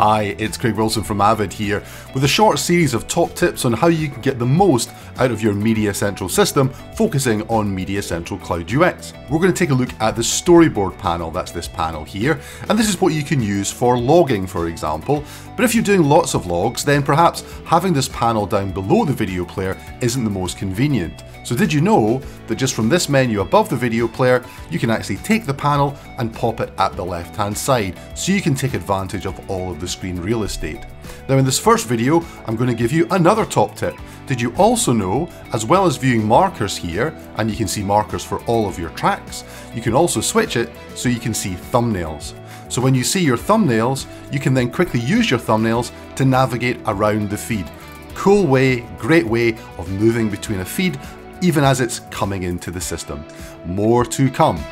Hi, it's Craig Wilson from Avid here with a short series of top tips on how you can get the most out of your Media Central system, focusing on Media Central Cloud UX. We're going to take a look at the storyboard panel, that's this panel here, and this is what you can use for logging, for example. But if you're doing lots of logs, then perhaps having this panel down below the video player isn't the most convenient. So did you know that just from this menu above the video player, you can actually take the panel and pop it at the left-hand side, so you can take advantage of all of the screen real estate. Now in this first video, I'm going to give you another top tip. Did you also know, as well as viewing markers here, and you can see markers for all of your tracks, you can also switch it so you can see thumbnails. So when you see your thumbnails, you can then quickly use your thumbnails to navigate around the feed. Cool way, great way of moving between a feed, even as it's coming into the system. More to come.